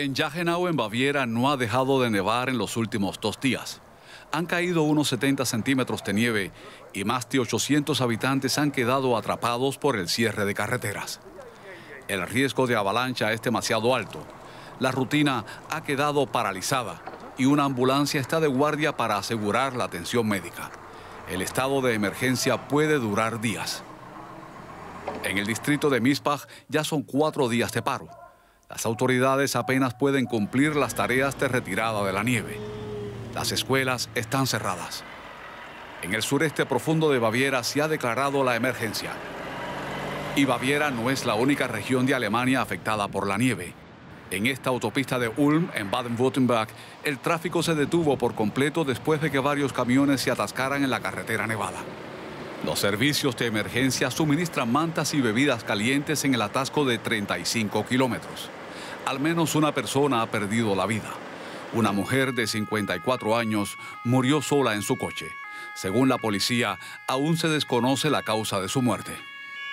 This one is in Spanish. En Jagenau, en Baviera, no ha dejado de nevar en los últimos 2 días. Han caído unos 70 centímetros de nieve y más de 800 habitantes han quedado atrapados por el cierre de carreteras. El riesgo de avalancha es demasiado alto. La rutina ha quedado paralizada y una ambulancia está de guardia para asegurar la atención médica. El estado de emergencia puede durar días. En el distrito de Mispach ya son 4 días de paro. Las autoridades apenas pueden cumplir las tareas de retirada de la nieve. Las escuelas están cerradas. En el sureste profundo de Baviera se ha declarado la emergencia. Y Baviera no es la única región de Alemania afectada por la nieve. En esta autopista de Ulm, en Baden-Württemberg, el tráfico se detuvo por completo después de que varios camiones se atascaran en la carretera nevada. Los servicios de emergencia suministran mantas y bebidas calientes en el atasco de 35 kilómetros. Al menos una persona ha perdido la vida. Una mujer de 54 años murió sola en su coche. Según la policía, aún se desconoce la causa de su muerte.